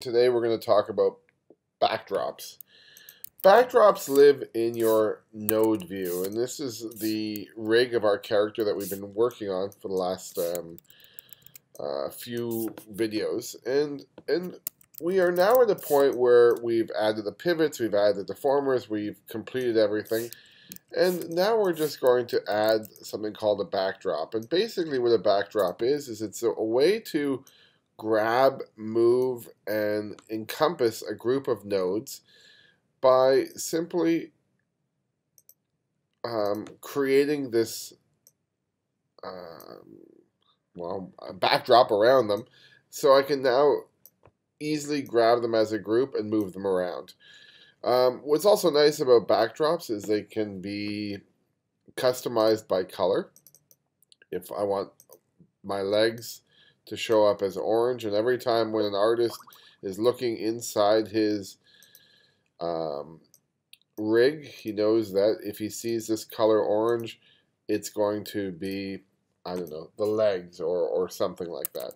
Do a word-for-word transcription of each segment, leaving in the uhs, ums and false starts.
Today we're going to talk about backdrops. Backdrops live in your node view, and this is the rig of our character that we've been working on for the last um, uh, few videos. And, and we are now at a point where we've added the pivots, we've added the deformers, we've completed everything. And now we're just going to add something called a backdrop. And basically what a backdrop is, is it's a way to grab, move, and encompass a group of nodes by simply um, creating this um, well, a backdrop around them, so I can now easily grab them as a group and move them around. Um, what's also nice about backdrops is they can be customized by color. If I want my legs to show up as orange, and every time when an artist is looking inside his um, rig, he knows that if he sees this color orange, it's going to be, I don't know, the legs or, or something like that.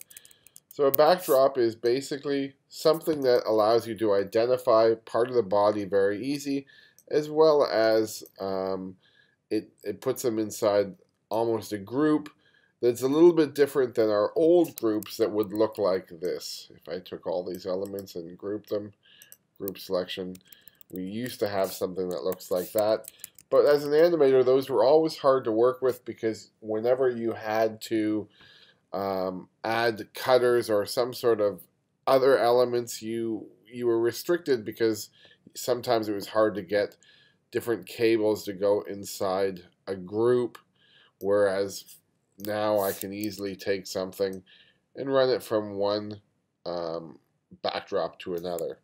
So a backdrop is basically something that allows you to identify part of the body very easy, as well as um, it, it puts them inside almost a group. That's a little bit different than our old groups that would look like this. If I took all these elements and grouped them, group selection, we used to have something that looks like that. But as an animator, those were always hard to work with because whenever you had to um, add cutters or some sort of other elements, you, you were restricted because sometimes it was hard to get different cables to go inside a group, whereas now I can easily take something and run it from one um, backdrop to another.